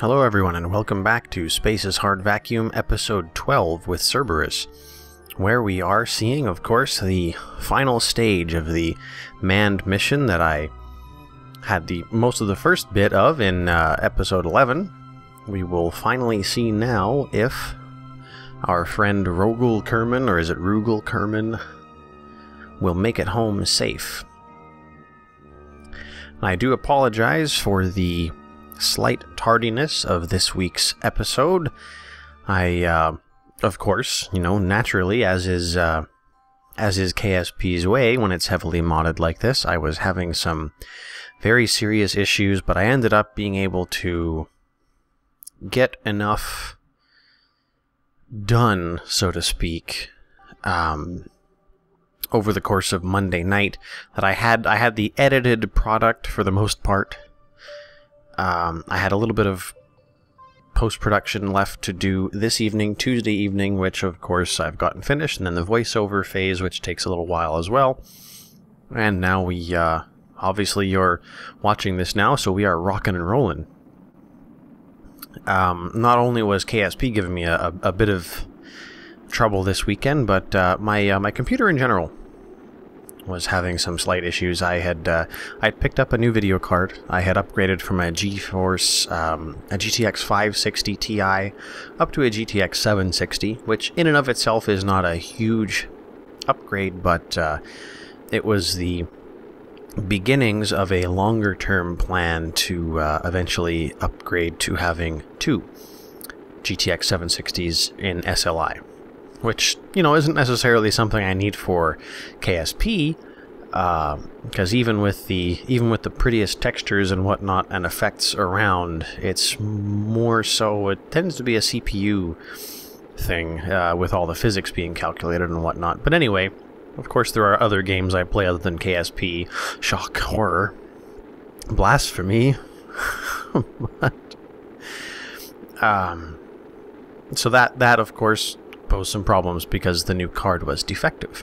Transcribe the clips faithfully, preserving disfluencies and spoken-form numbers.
Hello everyone and welcome back to Space's Hard Vacuum episode twelve with Cerberus, where we are seeing, of course, the final stage of the manned mission that I had the most of the first bit of in uh, episode eleven. We will finally see now if our friend Rogul Kerman, or is it Rogul Kerman, will make it home safe. And I do apologize for the slight tardiness of this week's episode. I, uh, of course, you know, naturally, as is uh, as is K S P's way when it's heavily modded like this, I was having some very serious issues, but I ended up being able to get enough done, so to speak, um, over the course of Monday night that I had I had the edited product for the most part. Um, I had a little bit of post-production left to do this evening, Tuesday evening, which of course I've gotten finished, and then the voiceover phase, which takes a little while as well. And now we, uh, obviously you're watching this now, so we are rocking and rolling. Um, not only was K S P giving me a, a, a bit of trouble this weekend, but uh, my, uh, my computer in general was having some slight issues. I had uh, I picked up a new video card. I had upgraded from a GeForce, um, a G T X five sixty T I up to a G T X seven sixty, which in and of itself is not a huge upgrade, but uh, it was the beginnings of a longer-term plan to uh, eventually upgrade to having two G T X seven sixties in S L I. Which, you know, isn't necessarily something I need for K S P, uh, because even with the even with the prettiest textures and whatnot and effects around, it's more so it tends to be a C P U thing uh, with all the physics being calculated and whatnot. But anyway, of course, there are other games I play other than K S P. Shock, horror, blasphemy, but um, so that that of course posed some problems because the new card was defective.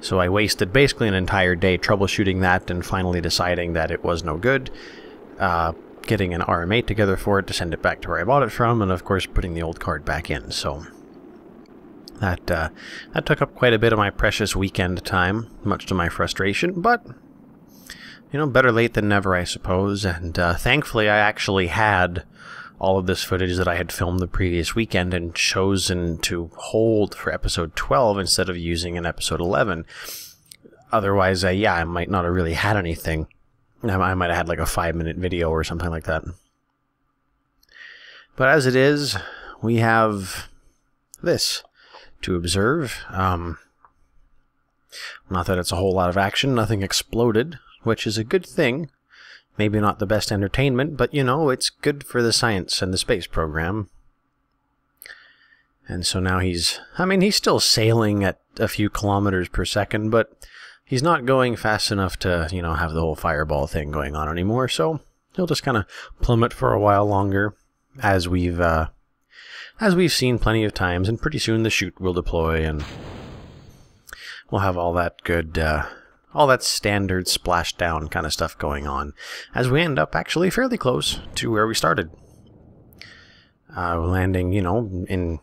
So I wasted basically an entire day troubleshooting that and finally deciding that it was no good, uh, getting an R M A together for it to send it back to where I bought it from, and of course putting the old card back in. So that, uh, that took up quite a bit of my precious weekend time, much to my frustration, but you know, better late than never, I suppose. And uh, thankfully I actually had all of this footage that I had filmed the previous weekend and chosen to hold for episode twelve instead of using in episode eleven. Otherwise, uh, yeah, I might not have really had anything. I might have had like a five minute video or something like that. But as it is, we have this to observe. Um, not that it's a whole lot of action, nothing exploded, which is a good thing. Maybe not the best entertainment, but, you know, it's good for the science and the space program. And so now he's, I mean, he's still sailing at a few kilometers per second, but he's not going fast enough to, you know, have the whole fireball thing going on anymore. So he'll just kind of plummet for a while longer, as we've, uh, as we've seen plenty of times. And pretty soon the chute will deploy, and we'll have all that good, uh, all that standard splashdown kind of stuff going on, as we end up actually fairly close to where we started. Uh, landing, you know, in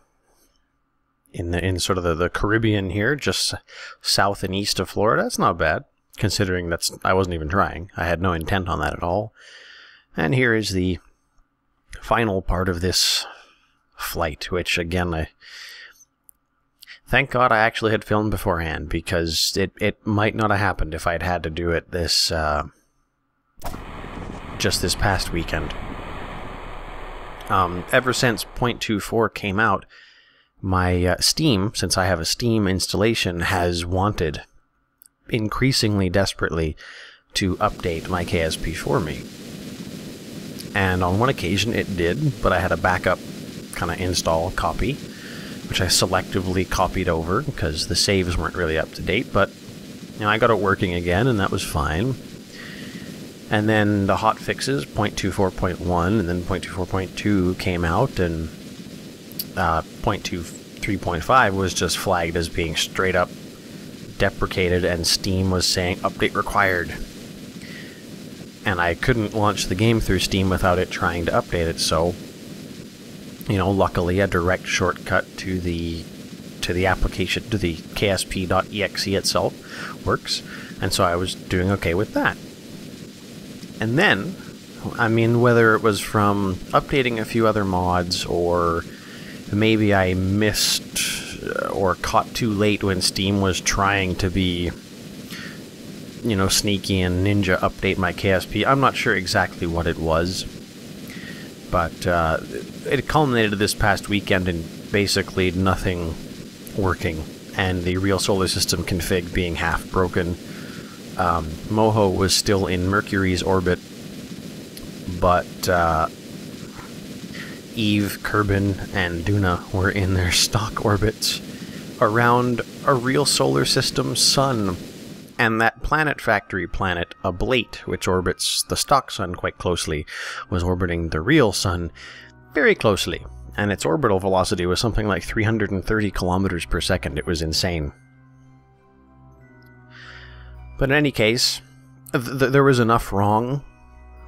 in the in sort of the, the Caribbean here, just south and east of Florida. That's not bad, considering that's I wasn't even trying. I had no intent on that at all. And here is the final part of this flight, which again I. Thank God I actually had filmed beforehand, because it, it might not have happened if I had had to do it this, uh, just this past weekend. Um, ever since point two four came out, my uh, Steam, since I have a Steam installation, has wanted, increasingly desperately, to update my K S P for me. And on one occasion it did, but I had a backup kind of install copy, which I selectively copied over because the saves weren't really up to date, but you know, I got it working again, and that was fine. And then the hot fixes, point two four point one and then point two four point two came out, and uh, point two three point five was just flagged as being straight up deprecated, and Steam was saying, update required. And I couldn't launch the game through Steam without it trying to update it, so you know, luckily a direct shortcut to the to the application, to the K S P dot E X E itself works. And so I was doing okay with that. And then, I mean, whether it was from updating a few other mods, or maybe I missed or caught too late when Steam was trying to be, you know, sneaky and ninja update my K S P. I'm not sure exactly what it was, but uh, it culminated this past weekend in basically nothing working, and the Real Solar System config being half broken. Um, Moho was still in Mercury's orbit, but uh, Eve, Kerbin, and Duna were in their stock orbits around a Real Solar System sun, and that Planet Factory planet, Ablate, which orbits the stock sun quite closely, was orbiting the real sun very closely, and its orbital velocity was something like three hundred thirty kilometers per second. It was insane. But in any case, th there was enough wrong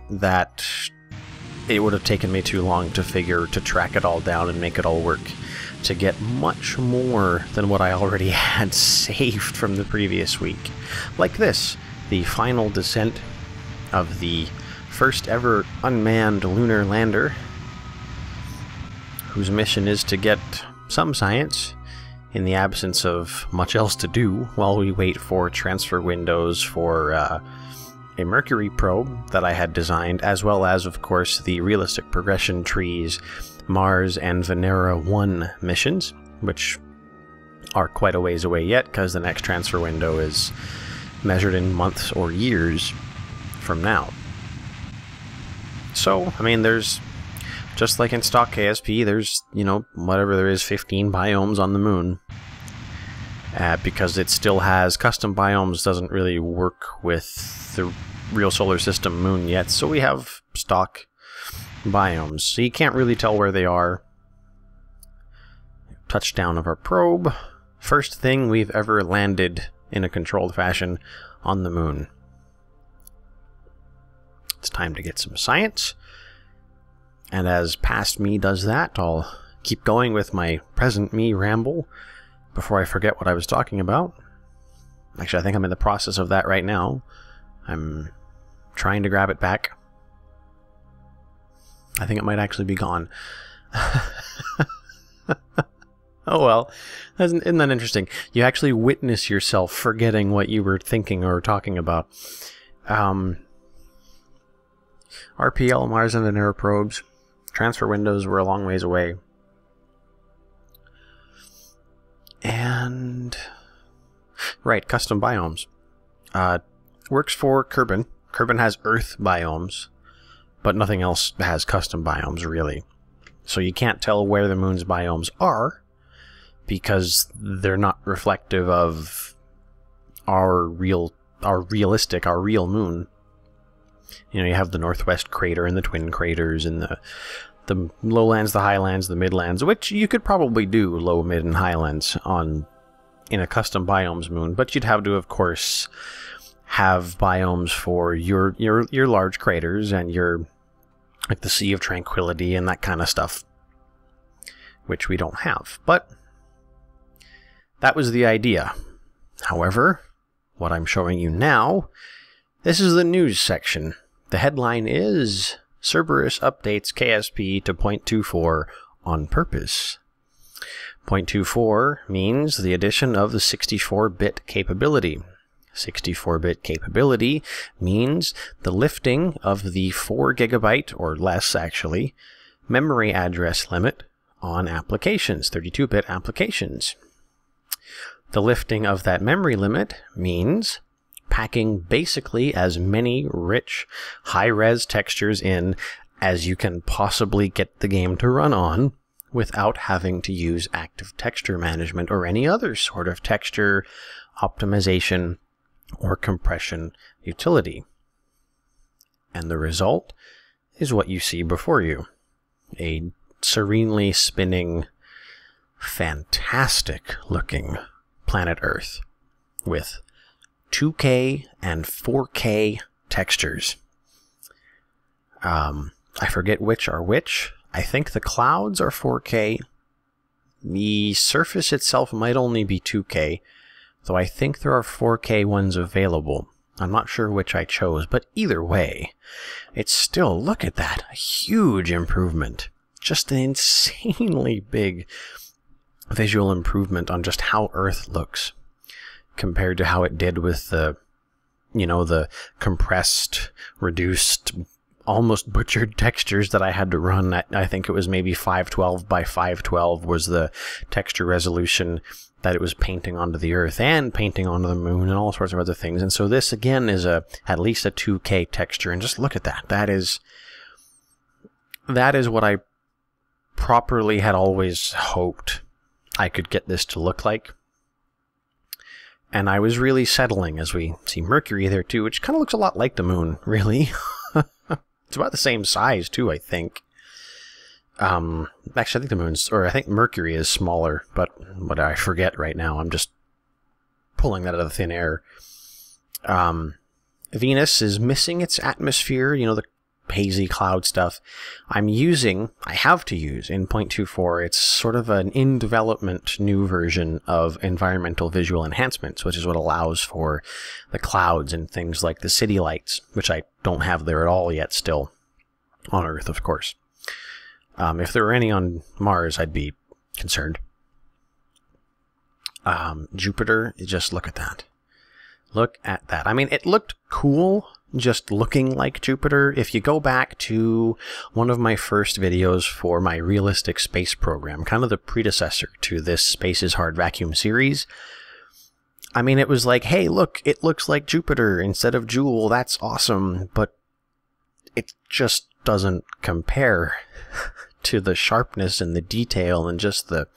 that it would have taken me too long to figure, to track it all down and make it all work, to get much more than what I already had saved from the previous week. Like this, the final descent of the first ever unmanned lunar lander, whose mission is to get some science in the absence of much else to do while we wait for transfer windows for uh, a Mercury probe that I had designed, as well as, of course, the realistic progression trees, Mars and Venera one missions, which are quite a ways away yet, because the next transfer window is measured in months or years from now. So, I mean, there's, just like in stock K S P, there's, you know, whatever there is, fifteen biomes on the moon. Uh, because it still has Custom Biomes, doesn't really work with the Real Solar System moon yet, so we have stock biomes, so you can't really tell where they are. Touchdown of our probe, first thing we've ever landed in a controlled fashion on the moon. It's time to get some science, and as past me does that, I'll keep going with my present me ramble before I forget what I was talking about. Actually, I think I'm in the process of that right now. I'm trying to grab it back. I think it might actually be gone. Oh well, isn't, isn't that interesting? You actually witness yourself forgetting what you were thinking or talking about. Um, R P L, Mars and Venera probes. Transfer windows were a long ways away. And right, Custom Biomes uh, works for Kerbin. Kerbin has Earth biomes, but nothing else has Custom Biomes, really. So you can't tell where the moon's biomes are, because they're not reflective of our real, our realistic, our real moon. You know, you have the Northwest Crater and the Twin Craters and the the lowlands, the highlands, the midlands, which you could probably do low, mid, and highlands on in a Custom Biomes moon, but you'd have to, of course, have biomes for your your your large craters and your, like, the Sea of Tranquility and that kind of stuff, which we don't have. But that was the idea. However, what I'm showing you now, this is the news section. The headline is Cerberus updates K S P to zero point two four on purpose. zero point two four means the addition of the sixty-four bit capability. sixty-four bit capability means the lifting of the four gigabyte, or less actually, memory address limit on applications, thirty-two bit applications. The lifting of that memory limit means packing basically as many rich, high-res textures in as you can possibly get the game to run on without having to use Active Texture Management or any other sort of texture optimization or compression utility. And the result is what you see before you. A serenely spinning, fantastic-looking planet Earth with two K and four K textures. Um, I forget which are which. I think the clouds are four K. The surface itself might only be two K, though I think there are four K ones available. I'm not sure which I chose, but either way, it's still, look at that, a huge improvement. Just an insanely big visual improvement on just how Earth looks compared to how it did with the, you know, the compressed, reduced, almost butchered textures that I had to run. At, I think it was maybe five twelve by five twelve was the texture resolution that it was painting onto the Earth and painting onto the moon and all sorts of other things. And so this, again, is a at least a two K texture. And just look at that. That is, that is what I properly had always hoped I could get this to look like. And I was really settling as we see Mercury there, too, which kind of looks a lot like the moon, really. It's about the same size, too, I think. Um, actually, I think the moon's, or I think Mercury is smaller, but what I forget right now, I'm just pulling that out of thin air. Um, Venus is missing its atmosphere, you know, the hazy cloud stuff. I'm using, I have to use in point two four, it's sort of an in-development new version of Environmental Visual Enhancements, which is what allows for the clouds and things like the city lights, which I don't have there at all yet still, on Earth, of course. Um, if there were any on Mars, I'd be concerned. Um, Jupiter, just look at that. Look at that. I mean, it looked cool just looking like Jupiter. If you go back to one of my first videos for my realistic space program, kind of the predecessor to this Space is Hard Vacuum series, I mean, it was like, hey, look, it looks like Jupiter instead of Jool. That's awesome, but it just doesn't compare to the sharpness and the detail and just the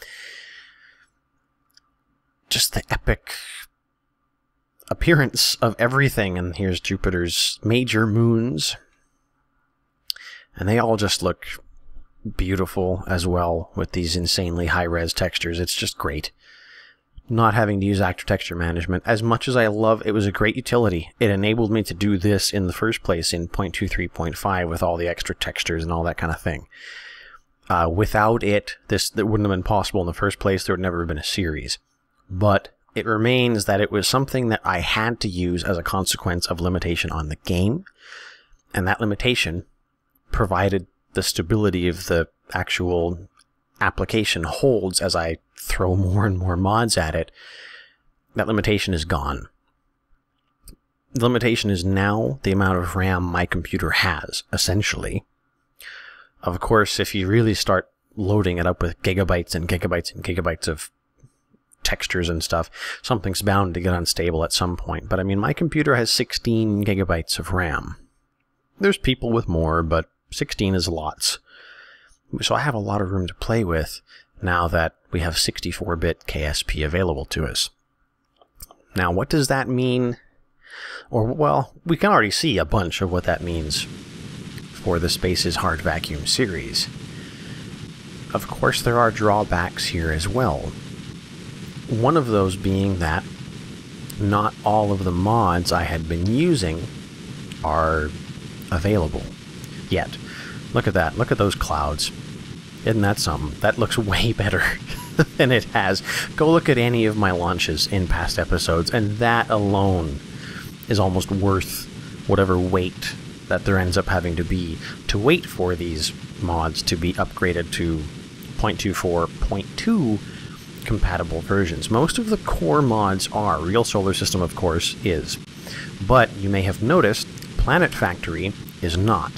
just the epic appearance of everything. And here's Jupiter's major moons, and they all just look beautiful as well with these insanely high-res textures. It's just great not having to use Active Texture Management. As much as I love, it was a great utility. It enabled me to do this in the first place in point two three point five with all the extra textures and all that kind of thing. Uh, without it, this that wouldn't have been possible in the first place. There would never have been a series. But it remains that it was something that I had to use as a consequence of limitation on the game. And that limitation provided the stability of the actual application holds as I throw more and more mods at it. That limitation is gone. The limitation is now the amount of RAM my computer has, essentially. Of course, if you really start loading it up with gigabytes and gigabytes and gigabytes of textures and stuff, something's bound to get unstable at some point. But I mean, my computer has sixteen gigabytes of RAM. There's people with more, but sixteen is lots. So I have a lot of room to play with now that we have sixty-four bit K S P available to us. Now, what does that mean? Or, well, we can already see a bunch of what that means for the Space is Hard Vacuum series. Of course, there are drawbacks here as well. One of those being that not all of the mods I had been using are available yet. Look at that. Look at those clouds. Isn't that something? That looks way better than it has. Go look at any of my launches in past episodes, and that alone is almost worth whatever wait that there ends up having to be to wait for these mods to be upgraded to point two four point two compatible versions. Most of the core mods are. Real Solar System, of course, is. But you may have noticed Planet Factory is not.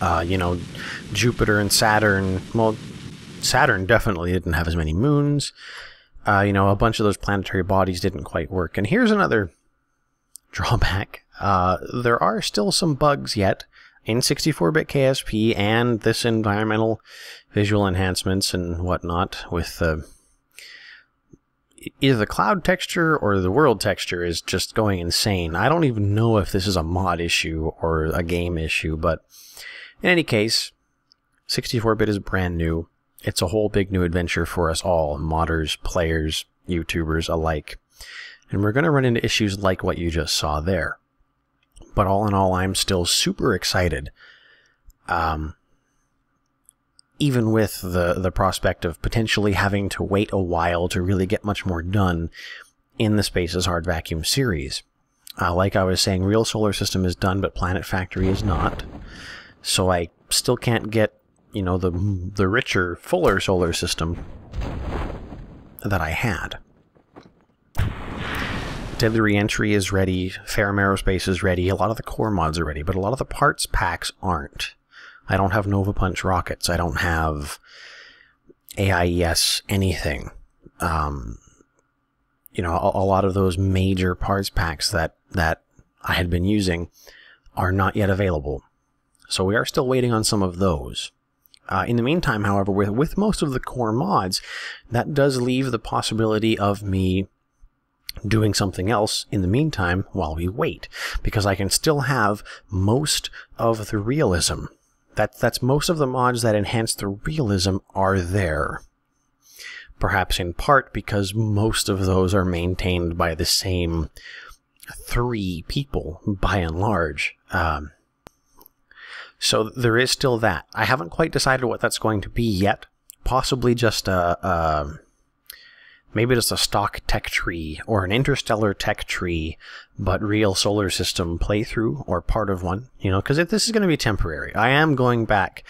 Uh, you know, Jupiter and Saturn, well, Saturn definitely didn't have as many moons. Uh, you know, a bunch of those planetary bodies didn't quite work. And here's another drawback. Uh, there are still some bugs yet in sixty-four bit K S P and this environmental visual enhancements and whatnot with uh, either the cloud texture or the world texture is just going insane. I don't even know if this is a mod issue or a game issue, but in any case, sixty-four bit is brand new. It's a whole big new adventure for us all, modders, players, YouTubers alike. And we're going to run into issues like what you just saw there. But all in all, I'm still super excited. Um, even with the, the prospect of potentially having to wait a while to really get much more done in the Spaces Hard Vacuum series. Uh, like I was saying, Real Solar System is done, but Planet Factory is not. So I still can't get, you know, the, the richer, fuller solar system that I had. Deadly Re-Entry is ready, Ferrum Aerospace is ready, a lot of the core mods are ready, but a lot of the parts packs aren't. I don't have Nova Punch rockets, I don't have A I E S anything. Um, you know, a, a lot of those major parts packs that, that I had been using are not yet available. So we are still waiting on some of those. Uh, in the meantime, however, with, with most of the core mods, that does leave the possibility of me doing something else in the meantime while we wait, because I can still have most of the realism. That, that's most of the mods that enhance the realism are there. Perhaps in part because most of those are maintained by the same three people, by and large. Um, so there is still that. I haven't quite decided what that's going to be yet. Possibly just a... a Maybe just a stock tech tree, or an interstellar tech tree, but Real Solar System playthrough, or part of one, you know, because this is going to be temporary. I am going back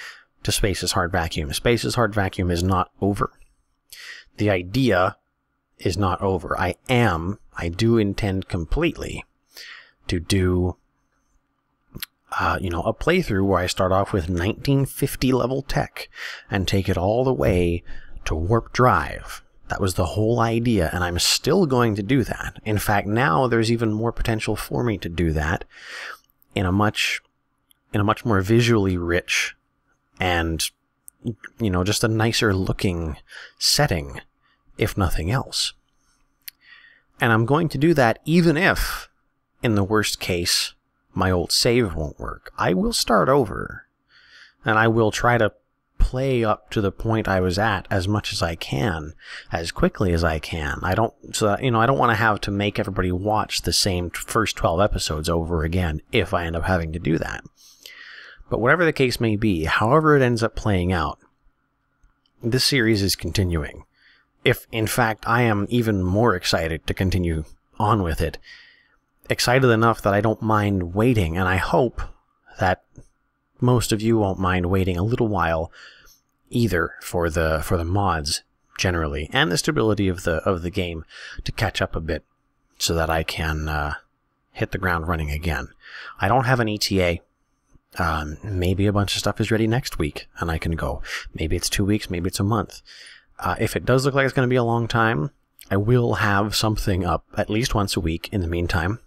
to Space's Hard Vacuum. Space's Hard Vacuum is not over. The idea is not over. I am, I do intend completely to do, uh, you know, a playthrough where I start off with nineteen fifty level tech, and take it all the way to warp drive. That was the whole idea, and I'm still going to do that. In fact, now there's even more potential for me to do that in a much, in a much more visually rich and, you know, just a nicer looking setting, if nothing else. And I'm going to do that even if, in the worst case, my old save won't work. I will start over, and I will try to play up to the point I was at as much as I can, as quickly as I can. I don't, so, you know, I don't want to have to make everybody watch the same first twelve episodes over again if I end up having to do that. But whatever the case may be, however it ends up playing out, this series is continuing. If, in fact, I am even more excited to continue on with it, excited enough that I don't mind waiting, and I hope that most of you won't mind waiting a little while either for the for the mods generally and the stability of the of the game to catch up a bit so that I can uh, hit the ground running again. I don't have an E T A. Um, maybe a bunch of stuff is ready next week and I can go. Maybe it's two weeks, maybe it's a month. Uh, if it does look like it's going to be a long time, I will have something up at least once a week in the meantime.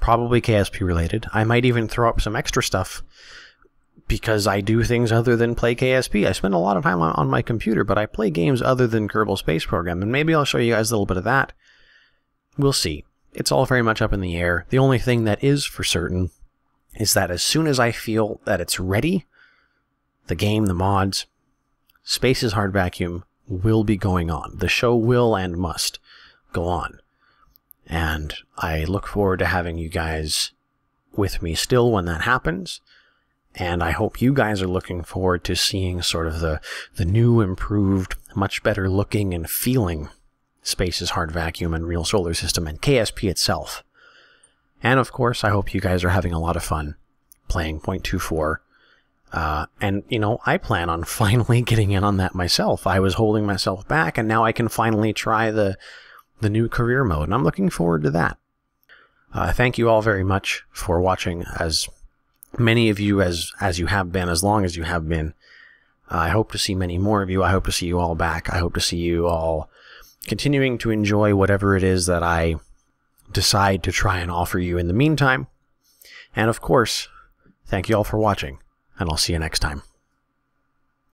Probably K S P related. I might even throw up some extra stuff because I do things other than play K S P. I spend a lot of time on my computer, but I play games other than Kerbal Space Program, and maybe I'll show you guys a little bit of that. We'll see. It's all very much up in the air. The only thing that is for certain is that as soon as I feel that it's ready, the game, the mods, Space's Hard Vacuum will be going on. The show will and must go on. And I look forward to having you guys with me still when that happens. And I hope you guys are looking forward to seeing sort of the, the new, improved, much better looking and feeling Space's Hard Vacuum and Real Solar System and K S P itself. And of course, I hope you guys are having a lot of fun playing point two four. Uh, and, you know, I plan on finally getting in on that myself. I was holding myself back, and now I can finally try the, the new career mode. And I'm looking forward to that. Uh, thank you all very much for watching, as many of you as as you have been, as long as you have been. uh, I hope to see many more of you. I hope to see you all back. I hope to see you all continuing to enjoy whatever it is that I decide to try and offer you in the meantime. And of course, thank you all for watching, and I'll see you next time.